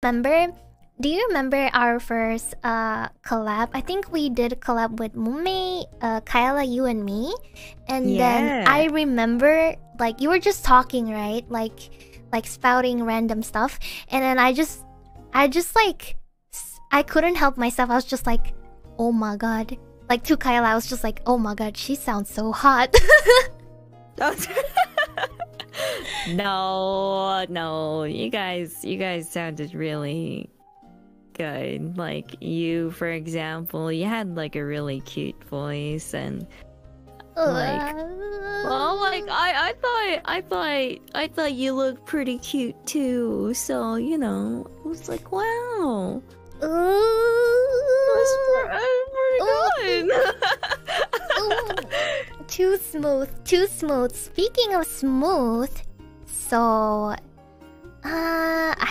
Do you remember our first collab? I think we did collab with Mumei, Kayla, you and me. And then I remember like you were just talking, right? Like spouting random stuff. And then I just like I couldn't help myself. I was just like, oh my god. Like to Kayla, I was just like, oh my god, she sounds so hot. No, you guys sounded really good. Like you, for example, you had like a really cute voice and like, well, like I thought you looked pretty cute too. So you know, I was like, wow, that's pretty good. Too smooth. Speaking of smooth, so I